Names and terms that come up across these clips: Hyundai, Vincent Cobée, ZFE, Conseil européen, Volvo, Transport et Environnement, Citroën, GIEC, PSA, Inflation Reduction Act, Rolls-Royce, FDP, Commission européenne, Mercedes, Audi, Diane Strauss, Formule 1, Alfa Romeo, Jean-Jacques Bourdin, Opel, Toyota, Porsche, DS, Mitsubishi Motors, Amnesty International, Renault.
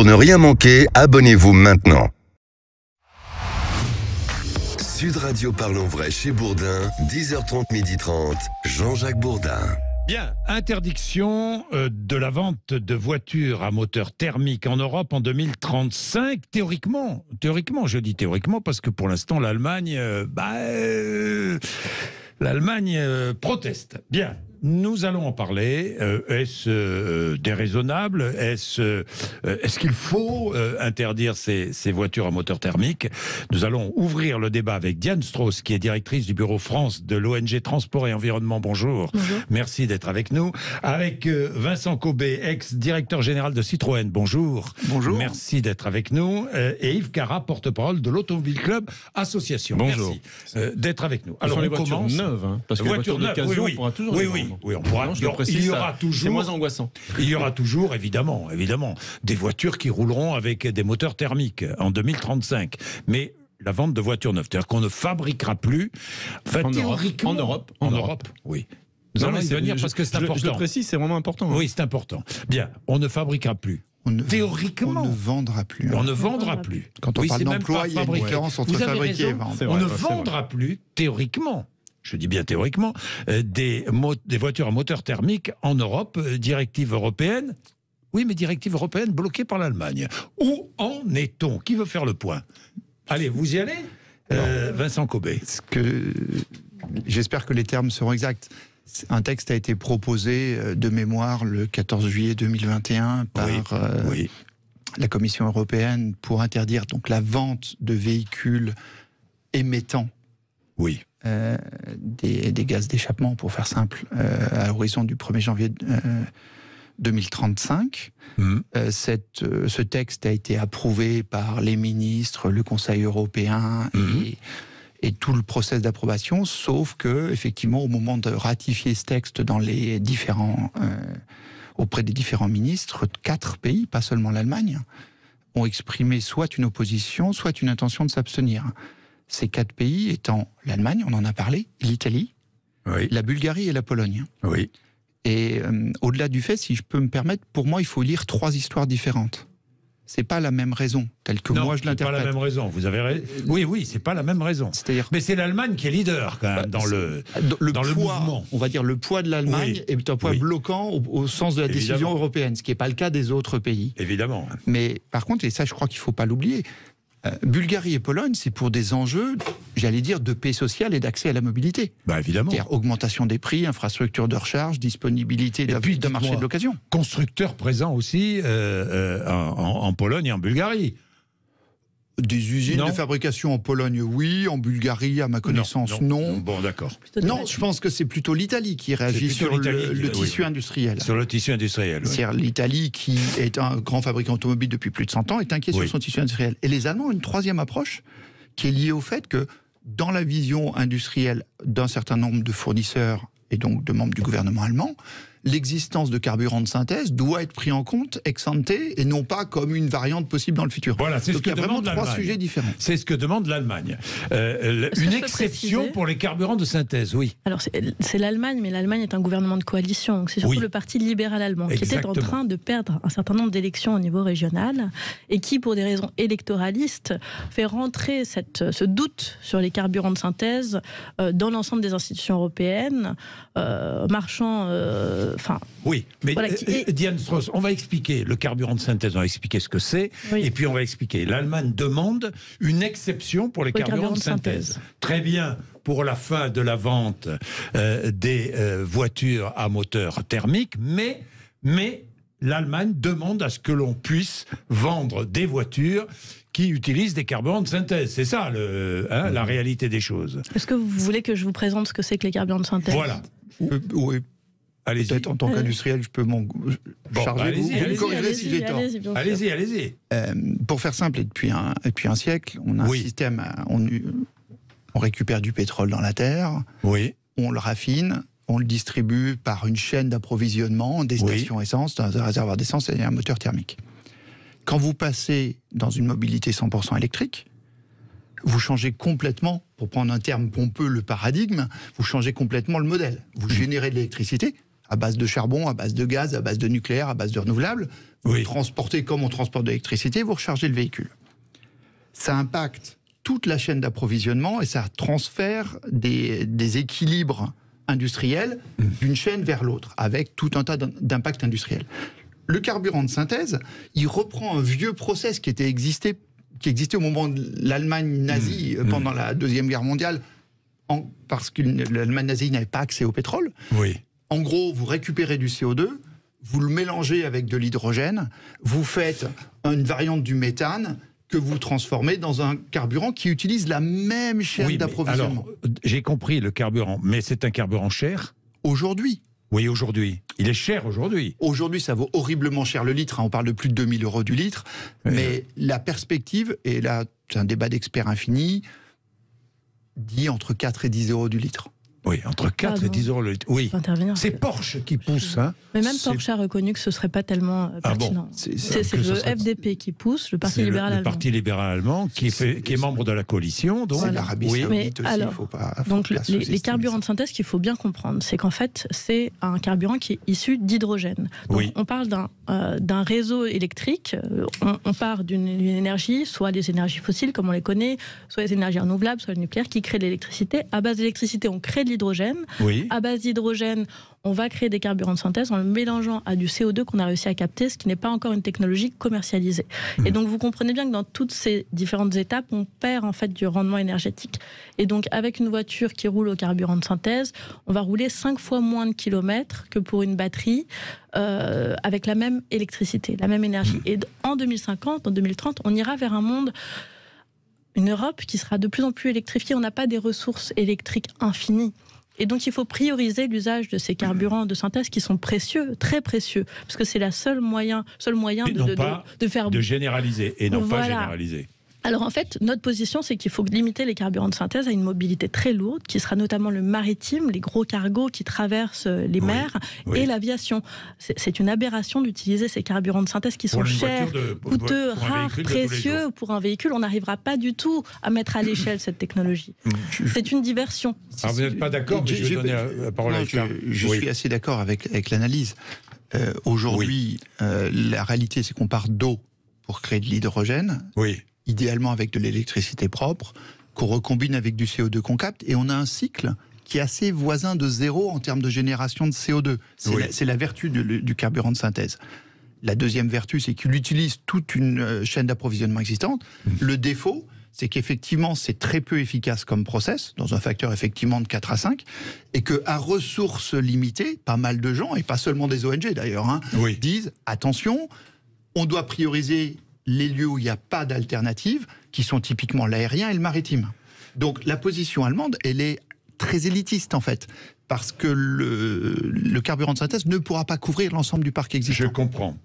Pour ne rien manquer, abonnez-vous maintenant. Sud Radio Parlons Vrai chez Bourdin, 10h30, 12h30, Jean-Jacques Bourdin. Bien, interdiction de la vente de voitures à moteur thermique en Europe en 2035, théoriquement, je dis théoriquement parce que pour l'instant l'Allemagne proteste. Bien, nous allons en parler. Est-ce déraisonnable ? Est-ce qu'il faut interdire ces voitures à moteur thermique ? Nous allons ouvrir le débat avec Diane Strauss, qui est directrice du bureau France de l'ONG Transport et Environnement. Bonjour. Bonjour. Merci d'être avec nous. Avec Vincent Cobée, ex-directeur général de Citroën. Bonjour. Bonjour. Merci d'être avec nous. Et Yves Carra, porte-parole de l'Automobile Club Association. Bonjour. Merci d'être avec nous. Alors, on commence. Neuve, hein, parce que voiture neuve, oui. Oui, on pourra. Il y aura toujours. C'est moins angoissant. Il y aura toujours, évidemment, des voitures qui rouleront avec des moteurs thermiques en 2035. Mais la vente de voitures neuves, c'est-à-dire qu'on ne fabriquera plus. Enfin, théoriquement, en Europe, oui. Nous allons y venir parce que c'est important. Je le précise, c'est vraiment important. Oui, c'est important. Bien, on ne fabriquera plus. Théoriquement, on ne vendra plus. On ne vendra plus. Quand on parle d'emploi, il y a une différence entre fabriquer et vendre. On ne vendra plus, théoriquement. Je dis bien théoriquement, des voitures à moteur thermique en Europe, directive européenne. Oui, mais directive européenne bloquée par l'Allemagne. Où en est-on ? Qui veut faire le point ? Allez, vous y allez ? Vincent Cobée. J'espère que les termes seront exacts. Un texte a été proposé de mémoire le 14 juillet 2021 par la Commission européenne pour interdire donc la vente de véhicules émettant. Oui. Des gaz d'échappement, pour faire simple, à l'horizon du 1er janvier 2035. Ce texte a été approuvé par les ministres, le Conseil européen et tout le process d'approbation, sauf que, effectivement, au moment de ratifier ce texte auprès des différents ministres, 4 pays, pas seulement l'Allemagne, ont exprimé soit une opposition, soit une intention de s'abstenir. Ces 4 pays étant l'Allemagne, on en a parlé, l'Italie, la Bulgarie et la Pologne. Oui. Et au-delà du fait, si je peux me permettre, pour moi, il faut lire 3 histoires différentes. C'est pas la même raison, telle que moi je l'interprète. C'est pas la même raison. Vous avez raison. Oui, c'est pas la même raison. C'est-à-dire, mais c'est l'Allemagne qui est leader quand même dans le mouvement. On va dire le poids de l'Allemagne est un poids bloquant au sens de la décision européenne, ce qui n'est pas le cas des autres pays. Évidemment. Mais par contre, et ça, je crois qu'il faut pas l'oublier. Bulgarie et Pologne, c'est pour des enjeux, j'allais dire, de paix sociale et d'accès à la mobilité. Bah évidemment. C'est-à-dire augmentation des prix, infrastructure de recharge, disponibilité d'un marché de l'occasion. Constructeurs présents aussi en Pologne et en Bulgarie. Des usines de fabrication en Pologne, oui. En Bulgarie, à ma connaissance, non. Bon, d'accord. Non, je pense que c'est plutôt l'Italie qui réagit sur le tissu industriel. Sur le tissu industriel, c'est-à-dire l'Italie, qui est un grand fabricant automobile depuis plus de 100 ans, est inquiète sur son tissu industriel. Et les Allemands ont une troisième approche qui est liée au fait que, dans la vision industrielle d'un certain nombre de fournisseurs et donc de membres du gouvernement allemand, l'existence de carburants de synthèse doit être pris en compte ex ante et non pas comme une variante possible dans le futur. Voilà, c'est ce que demande l'Allemagne. 3 sujets différents. C'est ce que demande l'Allemagne. Une exception pour les carburants de synthèse, oui. Alors c'est l'Allemagne, mais l'Allemagne est un gouvernement de coalition. C'est surtout le parti libéral allemand qui était en train de perdre un certain nombre d'élections au niveau régional et qui, pour des raisons électoralistes, fait rentrer ce doute sur les carburants de synthèse dans l'ensemble des institutions européennes, marchant... Diane Strauss, on va expliquer le carburant de synthèse, on va expliquer ce que c'est, et puis on va expliquer. L'Allemagne demande une exception pour les carburants de synthèse. Très bien, pour la fin de la vente des voitures à moteur thermique, mais l'Allemagne demande à ce que l'on puisse vendre des voitures qui utilisent des carburants de synthèse. C'est ça la réalité des choses. Est-ce que vous voulez que je vous présente ce que c'est que les carburants de synthèse ? Voilà. Oui. Peut-être en tant qu'industriel, je peux m'en charger. Allez-y. Pour faire simple, depuis un siècle, on a un système. On récupère du pétrole dans la terre, on le raffine, on le distribue par une chaîne d'approvisionnement, des stations essence, dans un réservoir d'essence et un moteur thermique. Quand vous passez dans une mobilité 100% électrique, vous changez complètement, pour prendre un terme pompeux, le paradigme, vous changez complètement le modèle. Vous générez de l'électricité à base de charbon, à base de gaz, à base de nucléaire, à base de renouvelables. Vous le transportez comme on transporte de l'électricité, vous rechargez le véhicule. Ça impacte toute la chaîne d'approvisionnement et ça transfère des équilibres industriels d'une chaîne vers l'autre, avec tout un tas d'impacts industriels. Le carburant de synthèse, il reprend un vieux process qui existait au moment de l'Allemagne nazie pendant la Deuxième Guerre mondiale, parce que l'Allemagne nazie n'avait pas accès au pétrole. Oui. En gros, vous récupérez du CO2, vous le mélangez avec de l'hydrogène, vous faites une variante du méthane que vous transformez dans un carburant qui utilise la même chaîne d'approvisionnement. J'ai compris le carburant, mais c'est un carburant cher aujourd'hui. Oui, aujourd'hui. Il est cher aujourd'hui. Aujourd'hui, ça vaut horriblement cher le litre. Hein. On parle de plus de 2 000 € du litre. Mais la perspective, et là, c'est un débat d'experts infini, dit entre 4 et 10 € du litre. Oui, entre 4 et 10 € le litre. Oui. C'est Porsche qui pousse. Hein. Mais même Porsche a reconnu que ce ne serait pas tellement pertinent. Ah bon, c'est le FDP qui pousse, le Parti libéral allemand. Le Parti libéral allemand qui est membre de la coalition. Donc. C'est l'Arabie saoudite aussi, alors, les carburants de synthèse qu'il faut bien comprendre, c'est qu'en fait, c'est un carburant qui est issu d'hydrogène. On parle d'un réseau électrique, on part d'une énergie, soit des énergies fossiles comme on les connaît, soit des énergies renouvelables, soit le nucléaire, qui crée de l'électricité. À base d'électricité, on crée l'hydrogène. Oui. À base d'hydrogène, on va créer des carburants de synthèse en le mélangeant à du CO2 qu'on a réussi à capter, ce qui n'est pas encore une technologie commercialisée. Et donc, vous comprenez bien que dans toutes ces différentes étapes, on perd en fait du rendement énergétique. Et donc, avec une voiture qui roule au carburant de synthèse, on va rouler 5 fois moins de kilomètres que pour une batterie avec la même électricité, la même énergie. Et en 2050, en 2030, on ira vers un monde... Une Europe qui sera de plus en plus électrifiée, on n'a pas des ressources électriques infinies. Et donc il faut prioriser l'usage de ces carburants de synthèse qui sont précieux, très précieux, parce que c'est le seul moyen de faire... De généraliser, et non pas généraliser. Alors en fait, notre position, c'est qu'il faut limiter les carburants de synthèse à une mobilité très lourde, qui sera notamment le maritime, les gros cargos qui traversent les mers, et l'aviation. C'est une aberration d'utiliser ces carburants de synthèse qui sont chers, coûteux, rares, précieux. Pour un véhicule, on n'arrivera pas du tout à mettre à l'échelle cette technologie. C'est une diversion. Alors vous n'êtes pas d'accord, mais je vais donner la parole à Yves. Je suis assez d'accord avec l'analyse. Aujourd'hui, la réalité, c'est qu'on part d'eau pour créer de l'hydrogène. Oui. Idéalement avec de l'électricité propre, qu'on recombine avec du CO2 qu'on capte, et on a un cycle qui est assez voisin de zéro en termes de génération de CO2. C'est la vertu du carburant de synthèse. La deuxième vertu, c'est qu'il utilise toute une chaîne d'approvisionnement existante. Le défaut, c'est qu'effectivement, c'est très peu efficace comme process, dans un facteur effectivement de 4 à 5, et qu'à ressources limitées, pas mal de gens, et pas seulement des ONG d'ailleurs, disent, attention, on doit prioriser... les lieux où il n'y a pas d'alternative, qui sont typiquement l'aérien et le maritime. Donc la position allemande, elle est très élitiste en fait, parce que le carburant de synthèse ne pourra pas couvrir l'ensemble du parc existant.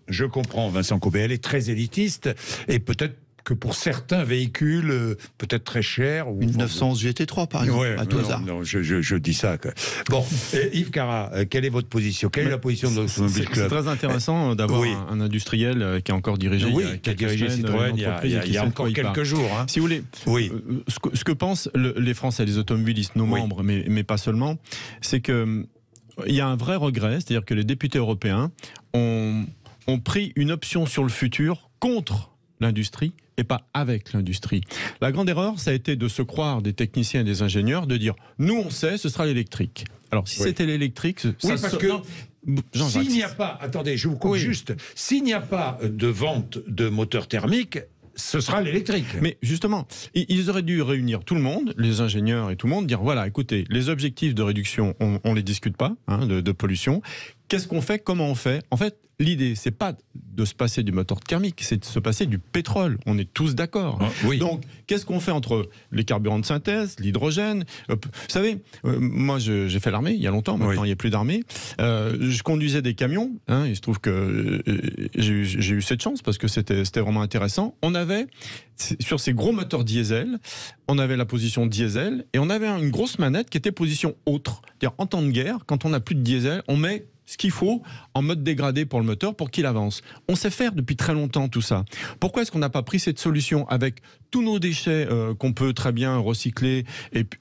Je comprends Vincent Cobée, elle est très élitiste, et peut-être que pour certains véhicules, peut-être très chers... Ou... Une 911 GT3, par exemple, à tout hasard. Non, je dis ça. Quoi. Bon, Yves Carra, quelle est votre position? Quelle est la position de l'Automobile Club? C'est très intéressant d'avoir un industriel qui a encore dirigé Citroën il y a encore quelques jours. Hein. Si vous voulez, ce que pensent les Français, les automobilistes, nos membres, mais pas seulement, c'est qu'il y a un vrai regret, c'est-à-dire que les députés européens ont pris une option sur le futur contre l'industrie, et pas avec l'industrie. La grande erreur, ça a été de se croire des techniciens et des ingénieurs, de dire « nous on sait, ce sera l'électrique ». Alors si c'était l'électrique... S'il n'y a pas... Attendez, je vous coupe juste. S'il n'y a pas de vente de moteurs thermiques, ce sera l'électrique. Mais justement, ils auraient dû réunir tout le monde, les ingénieurs et tout le monde, dire « voilà, écoutez, les objectifs de réduction, on ne les discute pas, hein, de pollution. Qu'est-ce qu'on fait? Comment on fait? » En fait, l'idée, c'est pas de se passer du moteur thermique, c'est de se passer du pétrole. On est tous d'accord. Donc, qu'est-ce qu'on fait entre les carburants de synthèse, l'hydrogène? Vous savez, moi, j'ai fait l'armée il y a longtemps. Maintenant, il n'y a plus d'armée. Je conduisais des camions. Hein, il se trouve que j'ai eu cette chance parce que c'était vraiment intéressant. On avait, sur ces gros moteurs diesel, on avait la position diesel et on avait une grosse manette qui était position autre. C'est-à-dire, en temps de guerre, quand on n'a plus de diesel, on met ce qu'il faut en mode dégradé pour le moteur pour qu'il avance. On sait faire depuis très longtemps tout ça. Pourquoi est-ce qu'on n'a pas pris cette solution avec tous nos déchets qu'on peut très bien recycler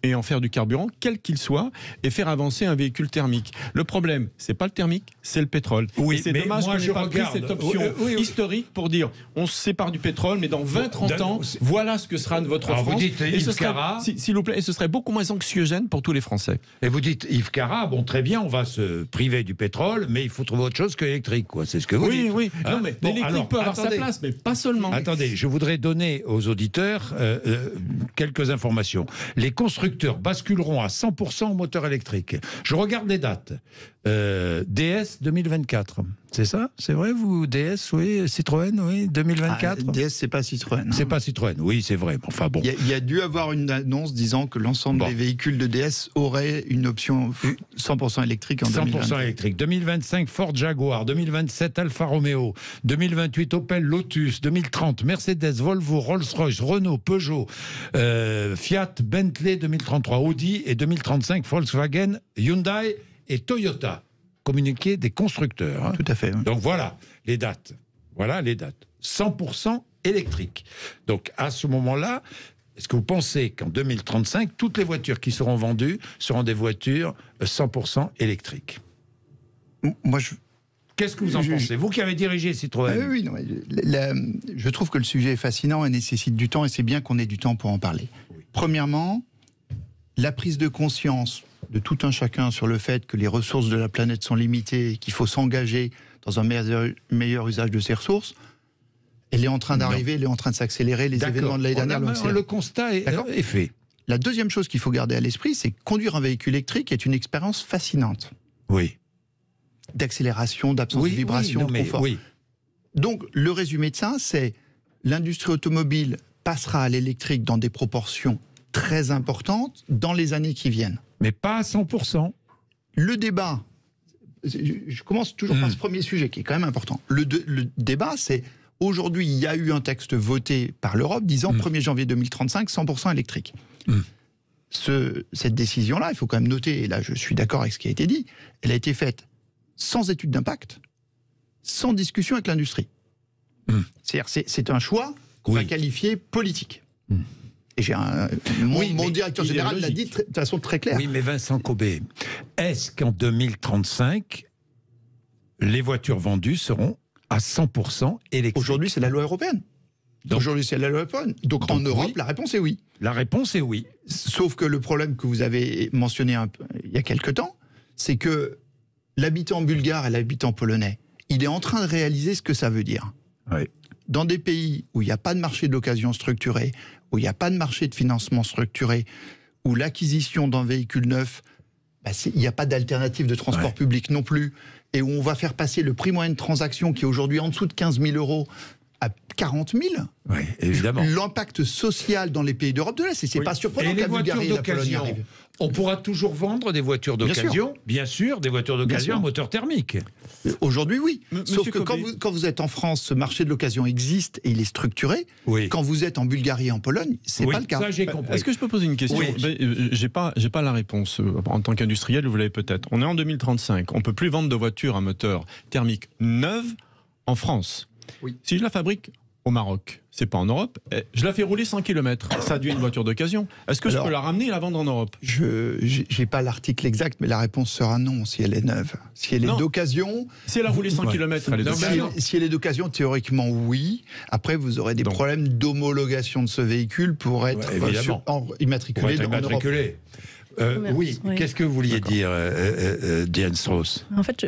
et en faire du carburant, quel qu'il soit, et faire avancer un véhicule thermique? Le problème, c'est pas le thermique, c'est le pétrole. Oui, et c'est dommage qu'on n'ait pas pris cette option historique pour dire on se sépare du pétrole, mais dans 20-30 ans, voilà ce que sera de votre France. Vous dites, et Yves Carra, s'il vous plaît, et ce serait beaucoup moins anxiogène pour tous les Français. Et vous dites, Yves Carra, bon, très bien, on va se priver du pétrole, mais il faut trouver autre chose que l'électrique, quoi. C'est ce que vous dites. Oui, oui. Non, mais bon, l'électrique peut avoir sa place, mais pas seulement. Attendez, je voudrais donner aux auditeurs quelques informations. Les constructeurs basculeront à 100% au moteur électrique. Je regarde les dates. DS 2024. C'est ça? C'est vrai, vous? DS, oui. Citroën, oui. 2024. Ah, DS, c'est pas Citroën. C'est pas Citroën, oui, c'est vrai. Enfin bon. Il y a dû avoir une annonce disant que l'ensemble des véhicules de DS auraient une option 100% électrique en 100% électrique. 2025, Ford Jaguar. 2027, Alfa Romeo. 2028, Opel Lotus. 2030, Mercedes, Volvo, Rolls-Royce, Renault, Peugeot, Fiat, Bentley. 2033, Audi. Et 2035, Volkswagen, Hyundai et Toyota. Communiqué des constructeurs. Hein. Tout à fait. Oui. Donc voilà les dates. Voilà les dates. 100% électrique. Donc à ce moment-là, est-ce que vous pensez qu'en 2035, toutes les voitures qui seront vendues seront des voitures 100% électriques? Moi, je... Qu'est-ce que vous en pensez? Vous qui avez dirigé Citroën. Oui, non, je trouve que le sujet est fascinant et nécessite du temps, et c'est bien qu'on ait du temps pour en parler. Oui. Premièrement, la prise de conscience de tout un chacun sur le fait que les ressources de la planète sont limitées et qu'il faut s'engager dans un meilleur usage de ces ressources, elle est en train d'arriver, elle est en train de s'accélérer, les événements de l'année dernière l'ont accéléré. Le constat est fait. La deuxième chose qu'il faut garder à l'esprit, c'est que conduire un véhicule électrique est une expérience fascinante. Oui. D'accélération, d'absence de vibration, de confort. Oui. Donc, le résumé de ça, c'est l'industrie automobile passera à l'électrique dans des proportions très importantes dans les années qui viennent. Mais pas à 100%. Le débat, je commence toujours par ce premier sujet qui est quand même important. Le débat, c'est aujourd'hui, il y a eu un texte voté par l'Europe disant 1er janvier 2035, 100% électrique. Cette décision-là, il faut quand même noter, et là je suis d'accord avec ce qui a été dit, elle a été faite sans étude d'impact, sans discussion avec l'industrie. C'est-à-dire c'est un choix qu'on va qualifier politique. Mon directeur général l'a dit de façon très claire. Oui, mais Vincent Cobée, est-ce qu'en 2035, les voitures vendues seront à 100% électriques? Aujourd'hui, c'est la loi européenne. Donc en Europe, la réponse est oui. La réponse est oui. Sauf que le problème que vous avez mentionné il y a quelque temps, c'est que l'habitant bulgare et l'habitant polonais, il est en train de réaliser ce que ça veut dire. Oui. Dans des pays où il n'y a pas de marché de l'occasion structuré, où il n'y a pas de marché de financement structuré, où l'acquisition d'un véhicule neuf, il n'y a pas d'alternative de transport public non plus, et où on va faire passer le prix moyen de transaction qui est aujourd'hui en dessous de 15 000 € à 40 000. Oui, évidemment. L'impact social dans les pays d'Europe de l'Est, c'est pas surprenant. Et les voitures d'occasion, on pourra toujours vendre des voitures d'occasion, bien sûr, des voitures d'occasion à moteur thermique. Aujourd'hui, oui. Sauf que quand vous êtes en France, ce marché de l'occasion existe et il est structuré. Oui. Quand vous êtes en Bulgarie et en Pologne, c'est pas le cas. Ça, j'ai compris. Est-ce que je peux poser une question? J'ai pas la réponse. En tant qu'industriel, vous l'avez peut-être. On est en 2035. On ne peut plus vendre de voitures à moteur thermique neuves en France. Oui. Si je la fabrique au Maroc, c'est pas en Europe, je la fais rouler 100 km, ça devient une voiture d'occasion. Est-ce que je peux la ramener et la vendre en Europe? Je n'ai pas l'article exact, mais la réponse sera non si elle est neuve. Si elle est d'occasion... Si elle a roulé 100 km, elle est d'occasion. Si elle est d'occasion, théoriquement, oui. Après, vous aurez des problèmes d'homologation de ce véhicule pour être immatriculé en Europe. Oui, qu'est-ce que vous vouliez dire, Diane Strauss? En fait,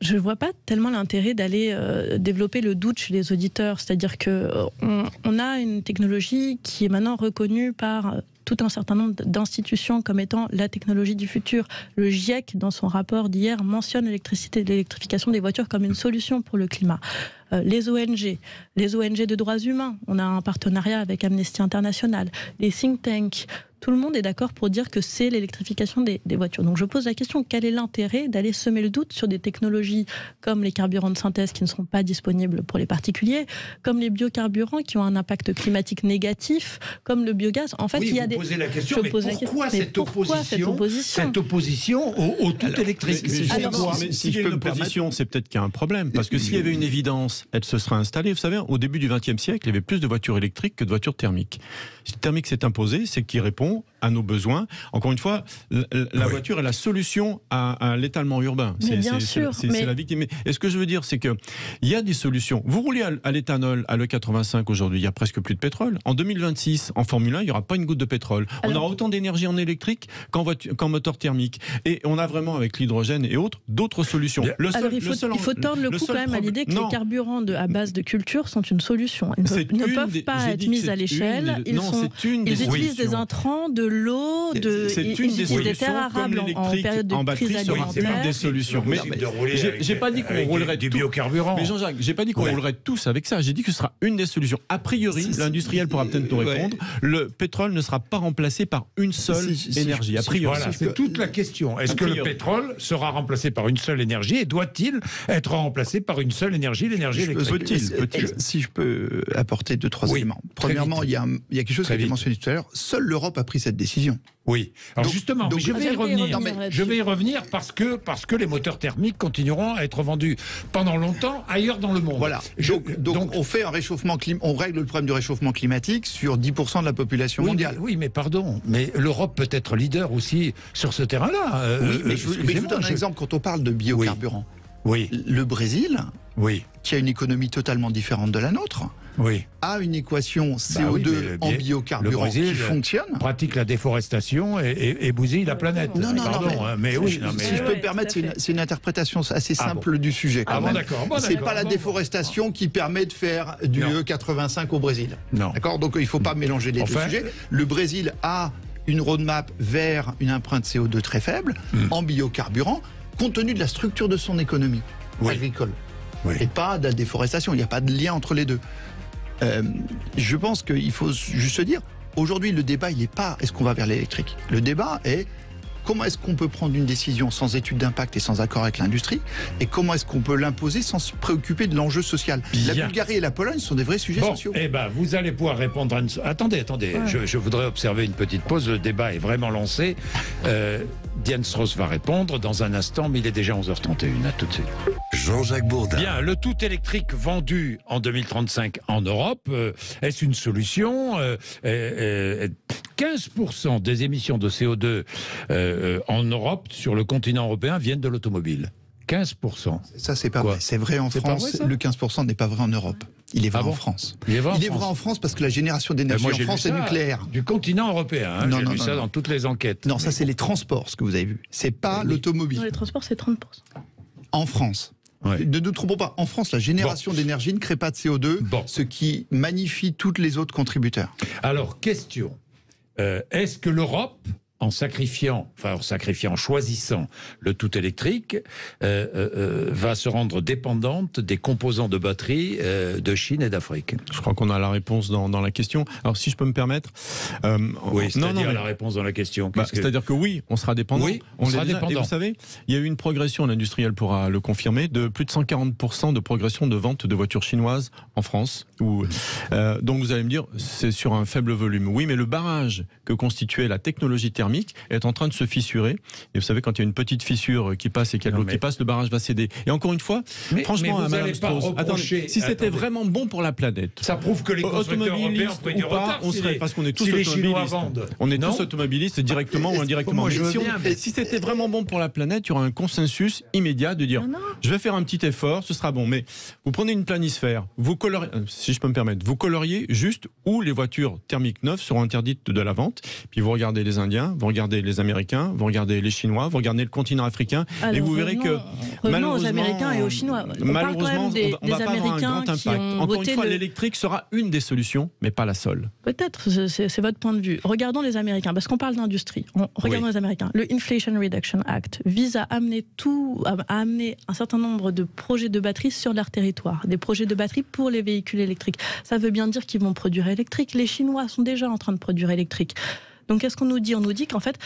je ne vois pas tellement l'intérêt d'aller développer le doute chez les auditeurs. C'est-à-dire qu'on a une technologie qui est maintenant reconnue par tout un certain nombre d'institutions comme étant la technologie du futur. Le GIEC, dans son rapport d'hier, mentionne l'électrification des voitures comme une solution pour le climat. Les ONG de droits humains, on a un partenariat avec Amnesty International, les think tanks, tout le monde est d'accord pour dire que c'est l'électrification des voitures. Donc je pose la question, quel est l'intérêt d'aller semer le doute sur des technologies comme les carburants de synthèse qui ne sont pas disponibles pour les particuliers, comme les biocarburants qui ont un impact climatique négatif, comme le biogaz. En fait, oui, il y a des... Vous posez la question, mais pourquoi cette opposition au tout électrique? Mais si je peux me positionner, c'est peut-être qu'il y a un problème. Parce que s'il y avait une évidence, elle se serait installée. Vous savez, au début du XXe siècle, il y avait plus de voitures électriques que de voitures thermiques. Si le thermique s'est imposé, c'est qu'il répond à nos besoins. Encore une fois, la voiture est la solution à l'étalement urbain. C'est la victime. Et ce que je veux dire, c'est qu'il y a des solutions. Vous roulez à l'éthanol, à l'E85 aujourd'hui, il n'y a presque plus de pétrole. En 2026, en Formule 1, il n'y aura pas une goutte de pétrole. On aura autant d'énergie en électrique qu'en moteur thermique. Et on a vraiment, avec l'hydrogène et autres, d'autres solutions. Il faut tordre le cou quand même à l'idée que les carburants à base de culture sont une solution. Ils ne peuvent pas être mis à l'échelle. Ils utilisent des intrants, de l'eau, des terres arables en période de crise alimentaire. C'est une des solutions. Mais j'ai pas dit qu'on roulerait du biocarburant. Mais Jean-Jacques, j'ai pas dit qu'on roulerait tous avec ça. J'ai dit que ce sera une des solutions. A priori, l'industriel pourra peut-être nous répondre. Le pétrole ne sera pas remplacé par une seule énergie. A priori, c'est toute la question. Est-ce que le pétrole sera remplacé par une seule énergie et doit-il être remplacé par une seule énergie, l'énergie électrique? Si je peux apporter deux, trois éléments. Premièrement, il y a quelque chose que j'ai mentionné tout à l'heure. Seule l'Europe a pris cette décision. Oui. Alors donc, je vais y revenir. Je vais y revenir parce que les moteurs thermiques continueront à être vendus pendant longtemps ailleurs dans le monde. Voilà. Donc on fait un réchauffement climatique, on règle le problème du réchauffement climatique sur 10% de la population mondiale. Mais l'Europe peut être leader aussi sur ce terrain-là. Mais je vous donne un exemple quand on parle de biocarburant. Oui. Le Brésil, qui a une économie totalement différente de la nôtre, a une équation CO2 en biocarburant qui fonctionne. Pratique la déforestation et bousille la planète. Si je peux me permettre, c'est une interprétation assez simple du sujet. C'est pas la déforestation qui permet de faire du E85 au Brésil. D'accord. Donc il ne faut pas mélanger les deux sujets. Le Brésil a une roadmap vers une empreinte CO2 très faible en biocarburant, compte tenu de la structure de son économie agricole et pas de la déforestation. Il n'y a pas de lien entre les deux. Je pense qu'il faut juste se dire, aujourd'hui le débat il n'est pas est-ce qu'on va vers l'électrique. Le débat est comment est-ce qu'on peut prendre une décision sans étude d'impact et sans accord avec l'industrie, et comment est-ce qu'on peut l'imposer sans se préoccuper de l'enjeu social. La Bulgarie et la Pologne sont des vrais sujets sociaux. Eh ben, vous allez pouvoir répondre à une... Attendez, je voudrais observer une petite pause, le débat est vraiment lancé. Diane Strauss va répondre dans un instant, mais il est déjà 11h31, à tout de suite. Jean-Jacques Bourdin. Bien, le tout électrique vendu en 2035 en Europe, est-ce une solution? 15% des émissions de CO2 en Europe, sur le continent européen, viennent de l'automobile. 15%. Ça, c'est pas vrai. C'est vrai en France. Le 15% n'est pas vrai en Europe. Il est vrai en France. Il est vrai en France parce que la génération d'énergie en France est nucléaire. Du continent européen. J'ai lu ça dans toutes les enquêtes. Non, ça, c'est les transports, ce que vous avez vu. C'est pas l'automobile. Non, les transports, c'est 30%. En France. Ne nous trompons pas. En France, la génération d'énergie ne crée pas de CO2, ce qui magnifie toutes les autres contributeurs. Alors, question. Est-ce que l'Europe, choisissant le tout électrique, va se rendre dépendante des composants de batterie de Chine et d'Afrique? Je crois qu'on a la réponse dans la question. Alors, si je peux me permettre... la réponse dans la question. C'est-à-dire que oui, on sera dépendant. Oui, on sera dépendant. Et vous savez, il y a eu une progression, l'industriel pourra le confirmer, de plus de 140% de progression de vente de voitures chinoises en France. Donc vous allez me dire, c'est sur un faible volume. Oui, mais le barrage que constituait la technologie thermique est en train de se fissurer. Et vous savez, quand il y a une petite fissure qui passe et qu'il y a de l'eau qui passe, le barrage va céder. Et encore une fois, franchement, à Mme Strauss, si c'était vraiment bon pour la planète, ça prouve que les constructeurs européens ont pris du retard. Parce qu'on est tous automobilistes. On est tous automobilistes directement ou indirectement. Si c'était vraiment bon pour la planète, il y aura un consensus immédiat de dire je vais faire un petit effort, ce sera bon. Mais vous prenez une planisphère, vous coloriez, si je peux me permettre, vous coloriez juste où les voitures thermiques neuves seront interdites de la vente. Puis vous regardez les Indiens, vous regardez les Américains, vous regardez les Chinois, vous regardez le continent africain, et vous verrez que malheureusement, aux Américains et aux Chinois, malheureusement, on va pas avoir un grand impact. Encore une fois, l'électrique sera une des solutions, mais pas la seule. Peut-être, c'est votre point de vue. Regardons les Américains, parce qu'on parle d'industrie. Regardons les Américains. Le Inflation Reduction Act vise à amener un certain nombre de projets de batteries sur leur territoire, des projets de batteries pour les véhicules électriques. Ça veut bien dire qu'ils vont produire électrique. Les Chinois sont déjà en train de produire électrique. Donc qu'est-ce qu'on nous dit ? On nous dit qu'en fait,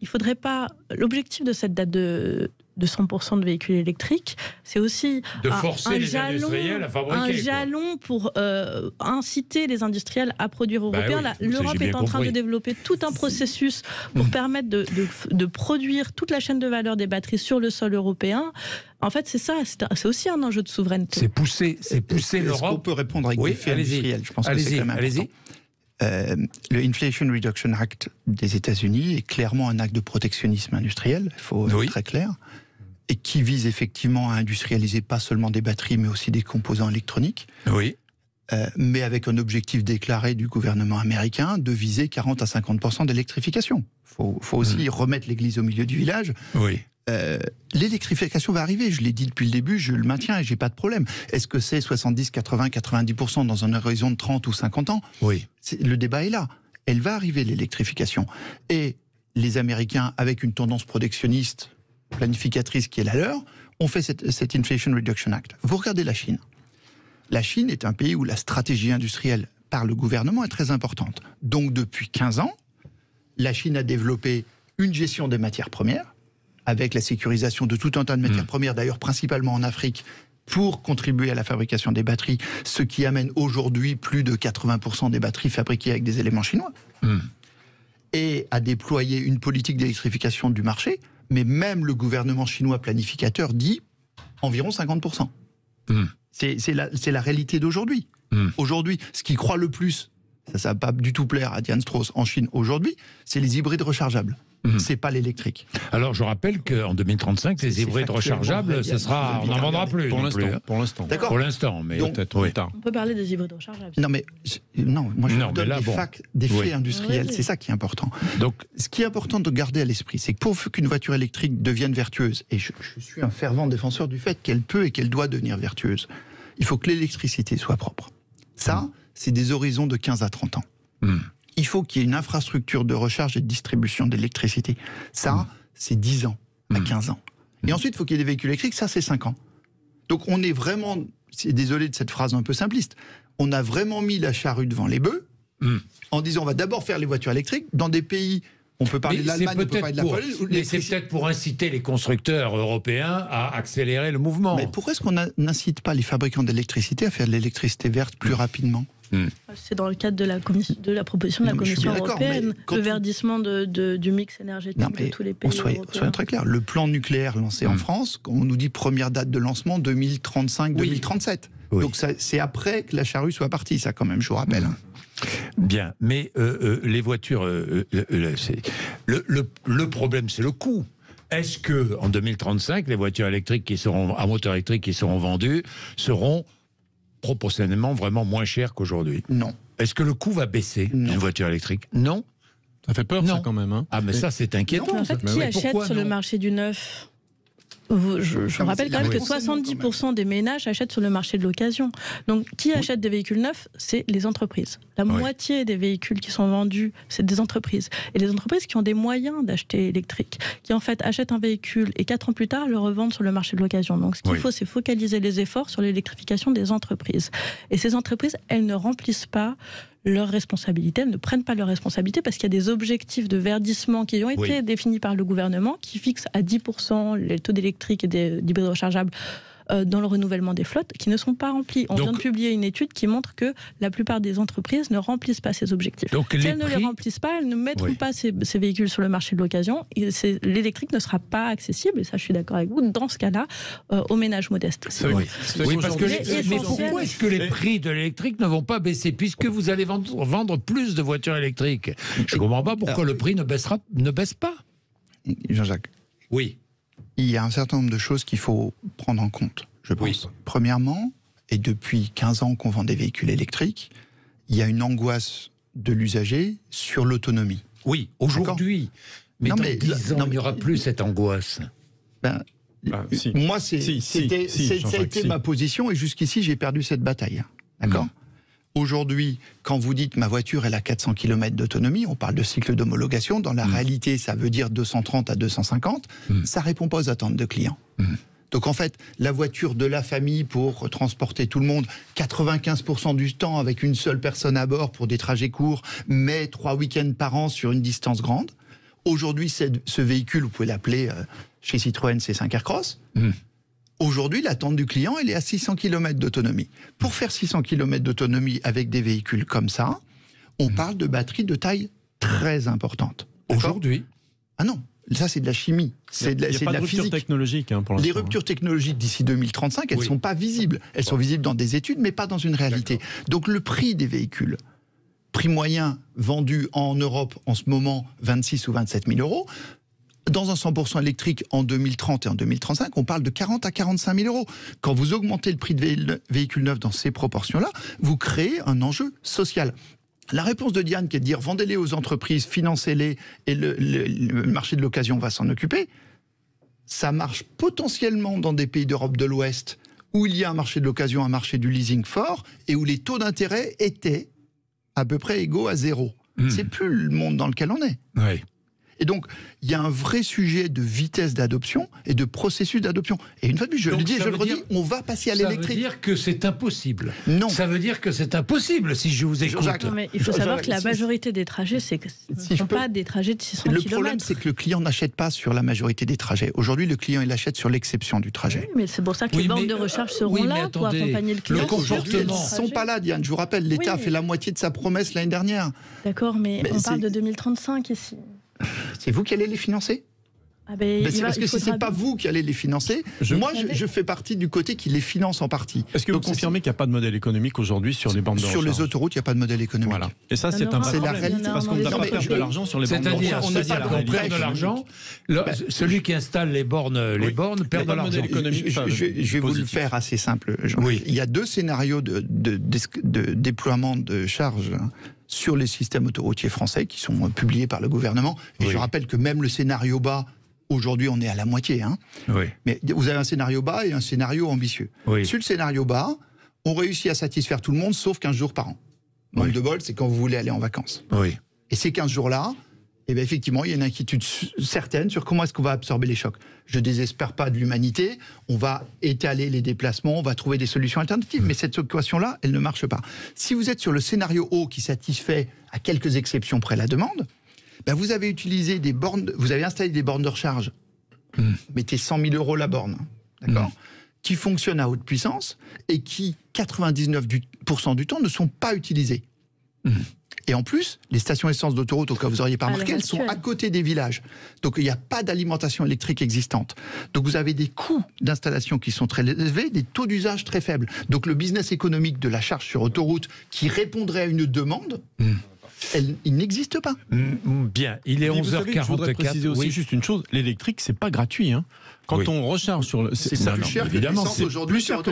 il ne faudrait pas... L'objectif de cette date de 100% de véhicules électriques, c'est aussi de forcer les industriels à fabriquer. Un jalon pour inciter les industriels à produire européen. Bah oui, l'Europe est en train de développer tout un processus pour permettre de produire toute la chaîne de valeur des batteries sur le sol européen. En fait, c'est ça, c'est aussi un enjeu de souveraineté. C'est pousser l'Europe. Est-ce qu'on peut répondre avec des faits industriels ? Je pense que c'est quand même important. Le Inflation Reduction Act des États-Unis est clairement un acte de protectionnisme industriel, il faut être très clair, et qui vise effectivement à industrialiser pas seulement des batteries, mais aussi des composants électroniques. Oui. Mais avec un objectif déclaré du gouvernement américain de viser 40 à 50% d'électrification. Il faut aussi remettre l'église au milieu du village. Oui. L'électrification va arriver, je l'ai dit depuis le début, je le maintiens et j'ai pas de problème. Est-ce que c'est 70, 80, 90% dans un horizon de 30 ou 50 ans ? Oui. Le débat est là. Elle va arriver, l'électrification. Et les Américains, avec une tendance protectionniste, planificatrice qui est la leur, ont fait cette Inflation Reduction Act. Vous regardez la Chine. La Chine est un pays où la stratégie industrielle par le gouvernement est très importante. Donc depuis 15 ans, la Chine a développé une gestion des matières premières, avec la sécurisation de tout un tas de matières premières, d'ailleurs principalement en Afrique, pour contribuer à la fabrication des batteries, ce qui amène aujourd'hui plus de 80% des batteries fabriquées avec des éléments chinois, et à déployer une politique d'électrification du marché, mais même le gouvernement chinois planificateur dit environ 50%. C'est la réalité d'aujourd'hui. Aujourd'hui, ce qui croit le plus, ça ne va pas du tout plaire à Diane Strauss en Chine aujourd'hui, c'est les hybrides rechargeables. C'est pas l'électrique. Alors je rappelle qu'en 2035, les hybrides rechargeables, ce sera, on n'en vendra plus. Pour l'instant. D'accord. Pour l'instant, mais peut-être trop tard. On peut parler des hybrides rechargeables. Non, mais je donne des faits industriels. Oui. C'est ça qui est important. Donc, ce qui est important de garder à l'esprit, c'est que pour qu'une voiture électrique devienne vertueuse, et je suis un fervent défenseur du fait qu'elle peut et qu'elle doit devenir vertueuse, il faut que l'électricité soit propre. Ça, c'est des horizons de 15 à 30 ans. Il faut qu'il y ait une infrastructure de recharge et de distribution d'électricité. Ça, c'est 10 ans à 15 ans. Et ensuite, il faut qu'il y ait des véhicules électriques, ça, c'est 5 ans. Donc, on est vraiment... Désolé de cette phrase un peu simpliste. On a vraiment mis la charrue devant les bœufs en disant on va d'abord faire les voitures électriques dans des pays... On peut parler de l'Allemagne, on peut parler de la Pologne... Mais c'est peut-être pour inciter les constructeurs européens à accélérer le mouvement. Mais pourquoi est-ce qu'on n'incite pas les fabricants d'électricité à faire de l'électricité verte plus rapidement ? C'est dans le cadre de la proposition de la Commission européenne, le verdissement du mix énergétique de tous les pays européens. Soyons très clairs, le plan nucléaire lancé en France, on nous dit première date de lancement 2035-2037. Donc c'est après que la charrue soit partie, ça quand même, je vous rappelle. Bien, mais les voitures, le problème c'est le coût. Est-ce que en 2035, les voitures électriques qui seront à moteur électrique qui seront vendues seront proportionnellement vraiment moins cher qu'aujourd'hui? Non. Est-ce que le coût va baisser d'une voiture électrique? Non. Ça fait peur, ça, quand même. Hein. Ah, mais ça, c'est inquiétant. Non, en fait, qui achète sur le marché du neuf? Je vous rappelle quand même que 70% des ménages achètent sur le marché de l'occasion. Donc, qui achète des véhicules neufs? C'est les entreprises. La moitié des véhicules qui sont vendus, c'est des entreprises. Et les entreprises qui ont des moyens d'acheter électrique, qui en fait achètent un véhicule et 4 ans plus tard le revendent sur le marché de l'occasion. Donc, ce qu'il faut, c'est focaliser les efforts sur l'électrification des entreprises. Et ces entreprises, elles ne remplissent pas leurs responsabilités, elles ne prennent pas leurs responsabilités parce qu'il y a des objectifs de verdissement qui ont été définis par le gouvernement, qui fixent à 10% les taux d'électrique et d'hybrides rechargeables dans le renouvellement des flottes, qui ne sont pas remplis. On vient de publier une étude qui montre que la plupart des entreprises ne remplissent pas ces objectifs. Donc, si elles ne les remplissent pas, elles ne mettront pas ces véhicules sur le marché de l'occasion. L'électrique ne sera pas accessible, et ça je suis d'accord avec vous, dans ce cas-là, aux ménages modestes. Mais pourquoi est-ce que les prix de l'électrique ne vont pas baisser, puisque vous allez vendre plus de voitures électriques? Je ne comprends pas pourquoi le prix ne baisse pas. Jean-Jacques. Oui. Il y a un certain nombre de choses qu'il faut prendre en compte, je pense. Oui. Premièrement, et depuis 15 ans qu'on vend des véhicules électriques, il y a une angoisse de l'usager sur l'autonomie. Oui, aujourd'hui. Mais dans 10 ans, il n'y aura plus cette angoisse. Moi, ça a été ma position et jusqu'ici, j'ai perdu cette bataille. D'accord ? Aujourd'hui, quand vous dites ma voiture elle a 400 km d'autonomie, on parle de cycle d'homologation, dans la réalité ça veut dire 230 à 250, ça répond pas aux attentes de clients. Donc en fait, la voiture de la famille pour transporter tout le monde 95% du temps avec une seule personne à bord pour des trajets courts, mais 3 week-ends par an sur une distance grande. Aujourd'hui, ce véhicule, vous pouvez l'appeler chez Citroën, c'est C5 Aircross. Mmh. Aujourd'hui, l'attente du client, elle est à 600 km d'autonomie. Pour faire 600 km d'autonomie avec des véhicules comme ça, on parle de batteries de taille très importante. Aujourd'hui ? Ah non, ça c'est de la chimie, c'est de la physique. Il n'y a pas de rupture technologique pour l'instant. Les ruptures technologiques d'ici 2035, elles ne sont pas visibles. Elles sont visibles dans des études, mais pas dans une réalité. Donc le prix des véhicules... Prix moyen vendu en Europe en ce moment, 26 ou 27 000 euros. Dans un 100% électrique en 2030 et en 2035, on parle de 40 à 45 000 euros. Quand vous augmentez le prix de véhicule neuf dans ces proportions-là, vous créez un enjeu social. La réponse de Diane qui est de dire vendez-les aux entreprises, financez-les et le marché de l'occasion va s'en occuper, ça marche potentiellement dans des pays d'Europe de l'Ouest où il y a un marché de l'occasion, un marché du leasing fort et où les taux d'intérêt étaient à peu près égaux à zéro. C'est plus le monde dans lequel on est. Oui. Et donc, il y a un vrai sujet de vitesse d'adoption et de processus d'adoption. Et une fois de plus, je le redis, on va passer à l'électrique. Ça veut dire que c'est impossible. Non. Ça veut dire que c'est impossible, si je vous écoute. Non, mais il faut savoir que la majorité des trajets, ce ne sont pas des trajets de 600 km. Le problème, c'est que le client n'achète pas sur la majorité des trajets. Aujourd'hui, le client, il achète sur l'exception du trajet. Oui, mais c'est pour ça que les bornes de recharge seront là pour accompagner le client. Aujourd'hui, elles ne sont pas là, Diane. Je vous rappelle, l'État a fait la moitié de sa promesse l'année dernière. D'accord, mais on parle de 2035 ici. C'est vous qui allez les financer? C'est parce que si ce n'est pas vous qui allez les financer, moi je fais partie du côté qui les finance en partie. Est-ce que vous confirmez qu'il n'y a pas de modèle économique aujourd'hui sur les bornes de recharge? Sur les autoroutes, il n'y a pas de modèle économique. Voilà. Et ça, c'est un problème. Parce qu'on ne doit pas perdre de l'argent sur les bornes de recharge. C'est-à-dire qu'on ne perd de l'argent. Celui qui installe les bornes perd de l'argent. Je vais vous le faire assez simple. Il y a 2 scénarios de déploiement de charges sur les systèmes autoroutiers français qui sont publiés par le gouvernement. Et je rappelle que même le scénario bas, aujourd'hui on est à la moitié. Hein. Oui. Mais vous avez un scénario bas et un scénario ambitieux. Oui. Sur le scénario bas, on réussit à satisfaire tout le monde sauf 15 jours par an. Manque de bol, c'est quand vous voulez aller en vacances. Oui. Et ces 15 jours-là, eh bien effectivement, il y a une inquiétude certaine sur comment est-ce qu'on va absorber les chocs. Je ne désespère pas de l'humanité, on va étaler les déplacements, on va trouver des solutions alternatives, mais cette équation-là, elle ne marche pas. Si vous êtes sur le scénario haut qui satisfait à quelques exceptions près la demande, ben vous avez utilisé des bornes, vous avez installé des bornes de recharge, mettez 100 000 euros la borne, d'accord, qui fonctionnent à haute puissance et qui, 99% du temps, ne sont pas utilisées. Et en plus, les stations essence d'autoroute, au cas où vous n'auriez pas remarqué, elles sont à côté des villages. Donc il n'y a pas d'alimentation électrique existante. Donc vous avez des coûts d'installation qui sont très élevés, des taux d'usage très faibles. Donc le business économique de la charge sur autoroute qui répondrait à une demande... Il n'existe pas. Bien, il est 11h44. Je voudrais préciser aussi juste une chose, l'électrique, c'est pas gratuit. Hein. Quand on recharge sur... C'est plus cher que de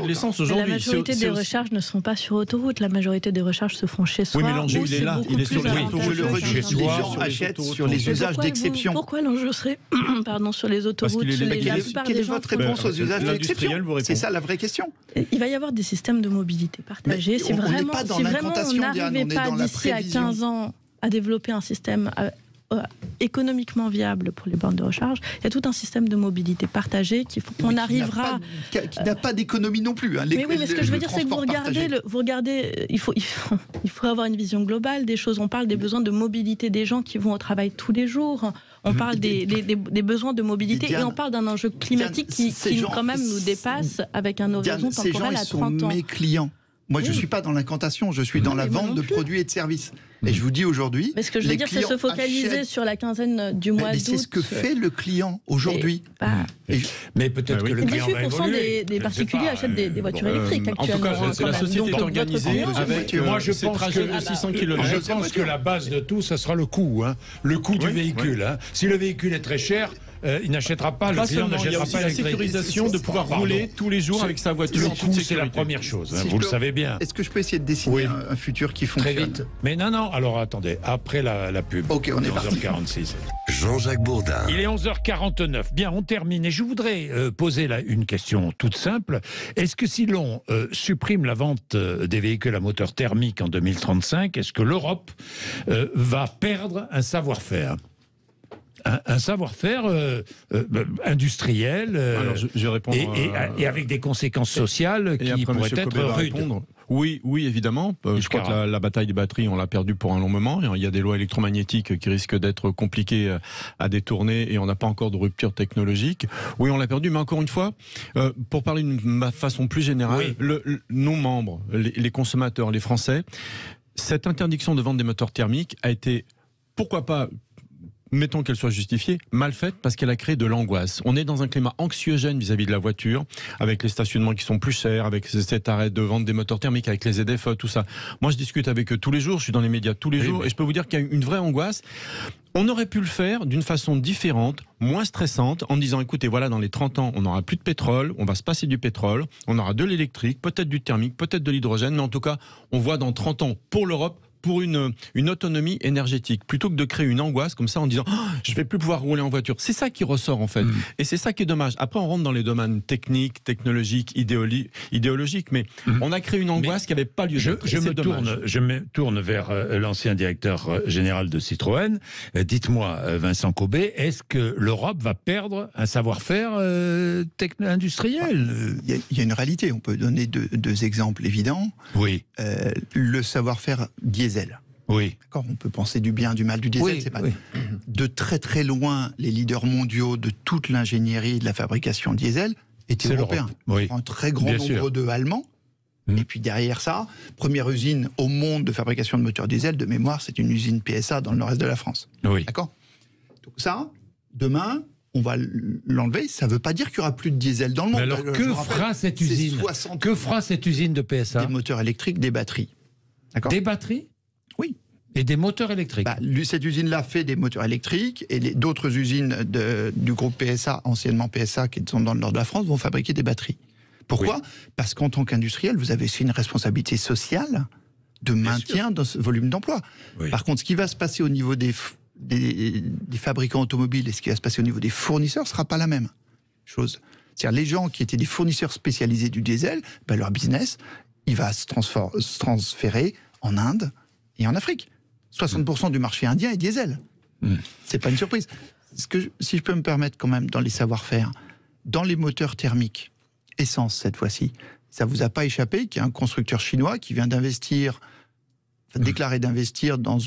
l'essence aujourd'hui. La majorité des recharges ne sont pas sur autoroute. La majorité des recharges se font chez soi. Oui, mais l'enjeu, il est là. Il est sur les autoroutes. Les gens achètent sur les usages d'exception. Pourquoi l'enjeu serait sur les autoroutes? Quelle est votre réponse aux usages d'exception? C'est ça la vraie question. Il va y avoir des systèmes de mobilité partagée. Si vraiment on n'arrivait pas d'ici à 15 ans à développer un système économiquement viable pour les bornes de recharge, il y a tout un système de mobilité partagée qui faut qu'on arrivera... Qui n'a pas d'économie non plus. Hein, mais ce que je veux dire, c'est que vous regardez il faut avoir une vision globale des choses. On parle des besoins de mobilité des gens qui vont au travail tous les jours. On parle des besoins de mobilité et on parle d'un enjeu climatique qui quand même nous dépasse avec un horizon temporel à 30 ans. Ces gens sont mes clients. Moi, je ne suis pas dans l'incantation, je suis dans la vente de produits et de services. Et je vous dis aujourd'hui... Mais ce que je veux dire, c'est se focaliser sur la quinzaine du mois d'août. C'est ce que fait le client aujourd'hui. Mais peut-être que le client va évoluer. 18% des particuliers achètent des voitures électriques actuellement. En tout cas, la société est organisée avec ces trajets de 600 km. Je pense que la base de tout, ça sera le coût. Le coût du véhicule. Si le véhicule est très cher... il n'achètera pas, le client n'achètera pas la sécurisation de pouvoir rouler tous les jours avec sa voiture. C'est la première chose, hein, vous le savez bien. Est-ce que je peux essayer de dessiner un futur qui fonctionne très vite? Mais non, alors attendez, après la pub. Ok, on est parti. 11h46. Jean-Jacques Bourdin. Il est 11h49. Bien, on termine. Et je voudrais poser là une question toute simple. Est-ce que si l'on supprime la vente des véhicules à moteur thermique en 2035, est-ce que l'Europe va perdre un savoir-faire ? un savoir-faire industriel Alors je réponds et avec des conséquences sociales qui pourraient être rudes. Oui, oui, évidemment. Je crois que la bataille des batteries, on l'a perdue pour un long moment. Il y a des lois électromagnétiques qui risquent d'être compliquées à détourner et on n'a pas encore de rupture technologique. Oui, on l'a perdue, mais encore une fois, pour parler d'une façon plus générale, oui. Nos membres, les consommateurs, les Français, cette interdiction de vente des moteurs thermiques a été, pourquoi pas... mettons qu'elle soit justifiée, mal faite parce qu'elle a créé de l'angoisse. On est dans un climat anxiogène vis-à-vis de la voiture, avec les stationnements qui sont plus chers, avec cet arrêt de vente des moteurs thermiques, avec les ZFE, tout ça. Moi, je discute avec eux tous les jours, je suis dans les médias tous les jours, et je peux vous dire qu'il y a une vraie angoisse. On aurait pu le faire d'une façon différente, moins stressante, en disant, écoutez, voilà, dans les 30 ans, on n'aura plus de pétrole, on va se passer du pétrole, on aura de l'électrique, peut-être du thermique, peut-être de l'hydrogène, mais en tout cas, on voit dans 30 ans, pour l'Europe, pour une autonomie énergétique, plutôt que de créer une angoisse comme ça en disant oh, je ne vais plus pouvoir rouler en voiture. C'est ça qui ressort en fait, et c'est ça qui est dommage. Après on rentre dans les domaines techniques, technologiques, idéologiques, mais on a créé une angoisse qui n'avait pas lieu d'être. Je me tourne vers l'ancien directeur général de Citroën. Dites-moi, Vincent Cobée, est-ce que l'Europe va perdre un savoir-faire industriel? Il y a une réalité, on peut donner deux exemples évidents. Oui. Le savoir-faire diesel. Oui. D'accord, on peut penser du bien, du mal du diesel, oui, c'est pas... Oui. De très très loin, les leaders mondiaux de toute l'ingénierie de la fabrication diesel étaient européens. Oui. Un très grand nombre d'eux allemands. Et puis derrière ça, première usine au monde de fabrication de moteurs diesel, de mémoire, c'est une usine PSA dans le nord-est de la France. Oui. D'accord. Donc ça, demain... on va l'enlever, ça ne veut pas dire qu'il n'y aura plus de diesel dans le monde. Mais alors que fera cette usine? Que fera cette usine de PSA? Des moteurs électriques, des batteries. Des batteries? Oui. Et des moteurs électriques? Cette usine-là fait des moteurs électriques et d'autres usines du groupe PSA, anciennement PSA, qui sont dans le nord de la France, vont fabriquer des batteries. Pourquoi? Oui. Parce qu'en tant qu'industriel, vous avez aussi une responsabilité sociale de maintien de ce volume d'emploi. Oui. Par contre, ce qui va se passer au niveau des fabricants automobiles et ce qui va se passer au niveau des fournisseurs ne sera pas la même chose. C'est-à-dire les gens qui étaient des fournisseurs spécialisés du diesel, ben leur business, il va se transférer en Inde et en Afrique. 60% du marché indien est diesel. C'est pas une surprise. Si je peux me permettre quand même, dans les savoir-faire, dans les moteurs thermiques, essence cette fois-ci, ça ne vous a pas échappé qu'il y a un constructeur chinois qui vient déclarer d'investir dans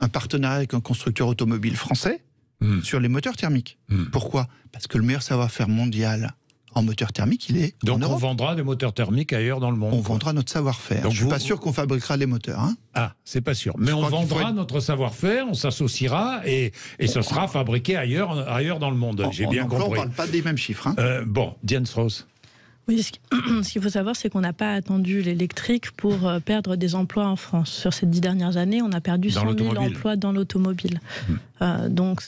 un partenariat avec un constructeur automobile français sur les moteurs thermiques. Pourquoi? Parce que le meilleur savoir-faire mondial en moteur thermique, il est en Europe. Donc on vendra des moteurs thermiques ailleurs dans le monde. On vendra notre savoir-faire. Je ne suis pas sûr qu'on fabriquera les moteurs. Hein. Ah, c'est pas sûr. Mais on vendra notre savoir-faire, on s'associera et ce sera fabriqué ailleurs dans le monde. J'ai bien compris. On ne parle pas des mêmes chiffres. Hein. Bon, Diane Strauss. Oui, ce qu'il faut savoir, c'est qu'on n'a pas attendu l'électrique pour perdre des emplois en France. Sur ces 10 dernières années, on a perdu 100 000 emplois dans l'automobile. Donc,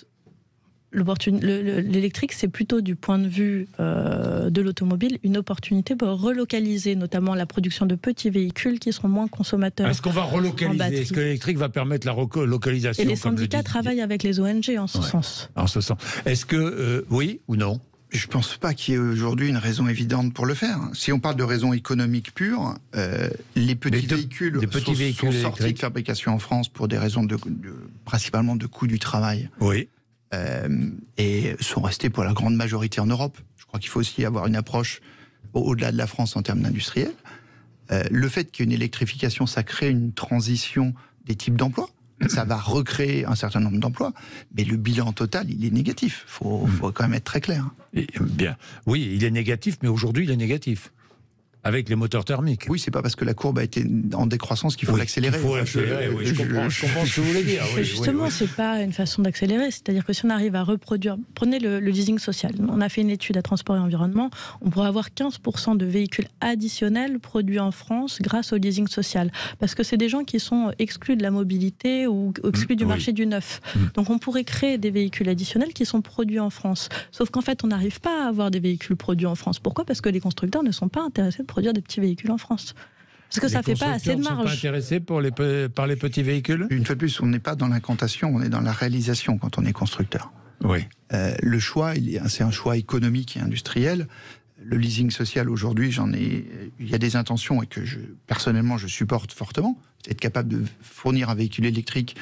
l'électrique, c'est plutôt, du point de vue de l'automobile, une opportunité pour relocaliser, notamment la production de petits véhicules qui seront moins consommateurs. Est-ce qu'on va relocaliser? Est-ce que l'électrique va permettre la relocalisation? Et les syndicats travaillent avec les ONG en ce sens. En ce sens. Est-ce que, oui ou non? Je ne pense pas qu'il y ait aujourd'hui une raison évidente pour le faire. Si on parle de raison économique pure, les petits véhicules sont sortis de fabrication en France pour des raisons principalement de coût du travail. Oui. Et sont restés pour la grande majorité en Europe. Je crois qu'il faut aussi avoir une approche au-delà de la France en termes d'industriel. Le fait qu'il y ait une électrification, ça crée une transition des types d'emplois. Ça va recréer un certain nombre d'emplois, mais le bilan total, il est négatif. Il faut quand même être très clair. Bien. Oui, il est négatif, mais aujourd'hui, il est négatif. Avec les moteurs thermiques. Oui, c'est pas parce que la courbe a été en décroissance qu'il faut l'accélérer. Il faut l'accélérer, oui. Je comprends ce que vous voulez dire. Oui, justement, c'est pas une façon d'accélérer. C'est-à-dire que si on arrive à reproduire... Prenez le leasing social. On a fait une étude à Transport et Environnement. On pourrait avoir 15% de véhicules additionnels produits en France grâce au leasing social. Parce que c'est des gens qui sont exclus de la mobilité ou exclus du marché du neuf. Donc on pourrait créer des véhicules additionnels qui sont produits en France. Sauf qu'en fait, on n'arrive pas à avoir des véhicules produits en France. Pourquoi? Parce que les constructeurs ne sont pas intéressés de produire des petits véhicules en France. Parce que ça ne fait pas assez de marge. Les constructeurs ne sont pas intéressés par les petits véhicules? Une fois de plus, on n'est pas dans l'incantation, on est dans la réalisation quand on est constructeur. Oui. Le choix, c'est un choix économique et industriel. Le leasing social, aujourd'hui, il y a des intentions et que personnellement, je supporte fortement. Être capable de fournir un véhicule électrique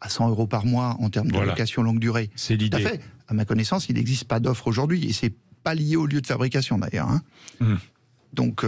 à 100 euros par mois en termes de location longue durée. C'est l'idée. Tout à fait. À ma connaissance, il n'existe pas d'offre aujourd'hui et c'est pas lié au lieu de fabrication d'ailleurs. Hein. Mmh. Donc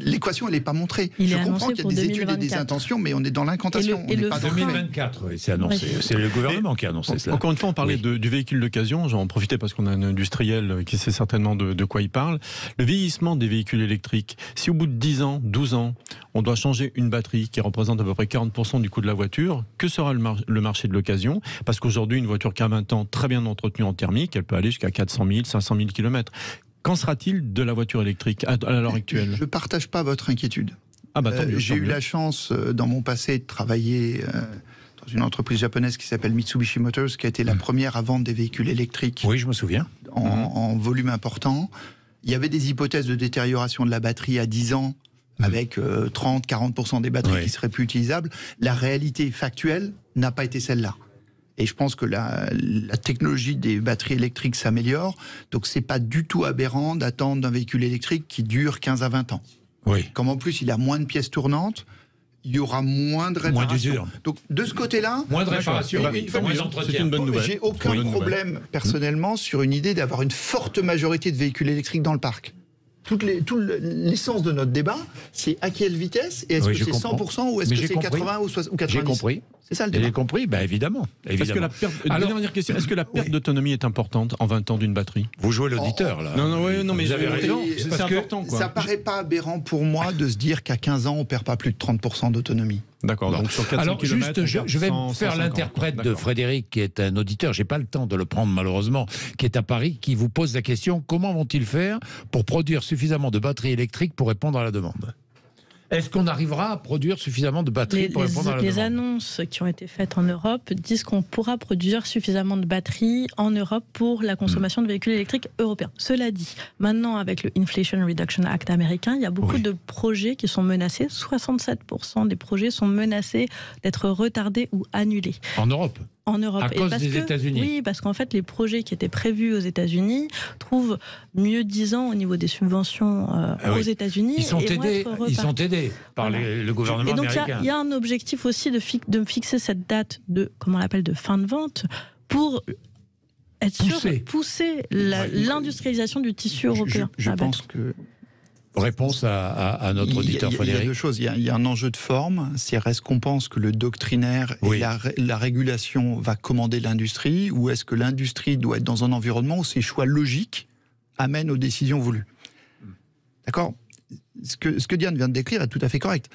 l'équation elle n'est pas montrée. Je comprends qu'il y a des études et des intentions, mais on est dans l'incantation. Et on n'est pas dans 2024, oui, c'est annoncé. Oui. C'est le gouvernement qui a annoncé ça. Encore une fois, on parlait du véhicule d'occasion. J'en profitais parce qu'on a un industriel qui sait certainement de quoi il parle. Le vieillissement des véhicules électriques. Si au bout de 10 ans, 12 ans, on doit changer une batterie qui représente à peu près 40% du coût de la voiture, que sera le marché de l'occasion? Parce qu'aujourd'hui, une voiture qui a 20 ans, très bien entretenue en thermique, elle peut aller jusqu'à 400 000, 500 000 km. Qu'en sera-t-il de la voiture électrique à l'heure actuelle? Je ne partage pas votre inquiétude. Ah bah, j'ai eu la chance dans mon passé de travailler dans une entreprise japonaise qui s'appelle Mitsubishi Motors, qui a été la première à vendre des véhicules électriques. Oui, je me souviens. En volume important. Il y avait des hypothèses de détérioration de la batterie à 10 ans, avec 30-40% des batteries qui seraient plus utilisables. La réalité factuelle n'a pas été celle-là. Et je pense que la technologie des batteries électriques s'améliore. Donc, ce n'est pas du tout aberrant d'attendre d'un véhicule électrique qui dure 15 à 20 ans. Oui. Comme en plus, il a moins de pièces tournantes, il y aura moins de réparations. Moins donc, de ce côté-là... Moins de réparations, moins d'entretien. C'est une bonne nouvelle. J'ai aucun problème, personnellement, sur une idée d'avoir une forte majorité de véhicules électriques dans le parc. Tout l'essence de notre débat, c'est à quelle vitesse et est-ce que c'est 100% ou est-ce que c'est 80 ou 90? J'ai compris. C'est ça le débat. J'ai compris, bah, évidemment. Dernière question, est-ce que la perte d'autonomie est importante en 20 ans d'une batterie? Vous jouez l'auditeur, là. Non, mais vous avez raison. C'est important, quoi. Ça paraît pas aberrant pour moi de se dire qu'à 15 ans, on perd pas plus de 30% d'autonomie. D'accord. Donc sur 400 km, juste, je vais faire l'interprète de Frédéric, qui est un auditeur, j'ai pas le temps de le prendre malheureusement, qui est à Paris, qui vous pose la question, comment vont-ils faire pour produire suffisamment de batteries électriques pour répondre à la demande? Est-ce qu'on arrivera à produire suffisamment de batteries pour répondre à la demande? Les annonces qui ont été faites en Europe disent qu'on pourra produire suffisamment de batteries en Europe pour la consommation de véhicules électriques européens. Cela dit, maintenant avec le Inflation Reduction Act américain, il y a beaucoup de projets qui sont menacés. 67% des projets sont menacés d'être retardés ou annulés. En Europe? En Europe. À cause des États-Unis. Oui, parce qu'en fait, les projets qui étaient prévus aux États-Unis trouvent mieux disant au niveau des subventions aux États-Unis. Ils sont aidés par le gouvernement américain. Et donc, il y a un objectif aussi de fixer cette date de, comment on l'appelle, de fin de vente pour être pousser l'industrialisation du tissu européen. Je pense que... Réponse à notre auditeur Frédéric. Il y a deux choses. Il y a un enjeu de forme. Est-ce qu'on pense que le doctrinaire et la régulation va commander l'industrie, ou est-ce que l'industrie doit être dans un environnement où ses choix logiques amènent aux décisions voulues? D'accord. Ce que Diane vient de décrire est tout à fait correct.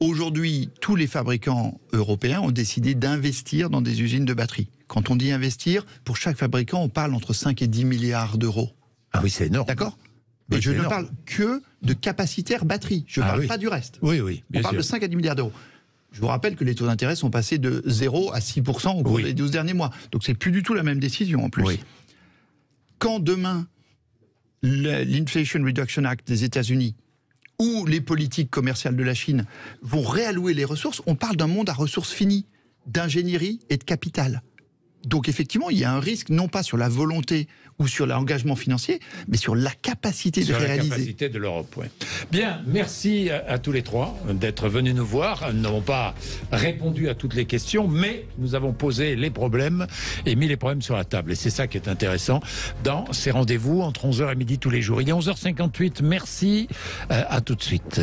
Aujourd'hui, tous les fabricants européens ont décidé d'investir dans des usines de batteries. Quand on dit investir, pour chaque fabricant, on parle entre 5 et 10 milliards d'euros. Ah oui, c'est énorme. D'accord. Et je ne parle que de capacitaire batterie. Je ne parle pas du reste. Oui, bien sûr. On parle de 5 à 10 milliards d'euros. Je vous rappelle que les taux d'intérêt sont passés de 0 à 6% au cours des 12 derniers mois. Donc, ce n'est plus du tout la même décision, en plus. Oui. Quand demain, l'Inflation Reduction Act des États-Unis ou les politiques commerciales de la Chine vont réallouer les ressources, on parle d'un monde à ressources finies, d'ingénierie et de capital. Donc effectivement, il y a un risque, non pas sur la volonté ou sur l'engagement financier, mais sur la capacité de réaliser. Sur la capacité de l'Europe, oui. Bien, merci à tous les trois d'être venus nous voir. Nous n'avons pas répondu à toutes les questions, mais nous avons posé les problèmes et mis les problèmes sur la table. Et c'est ça qui est intéressant dans ces rendez-vous entre 11h et midi tous les jours. Il est 11h58, merci, à tout de suite.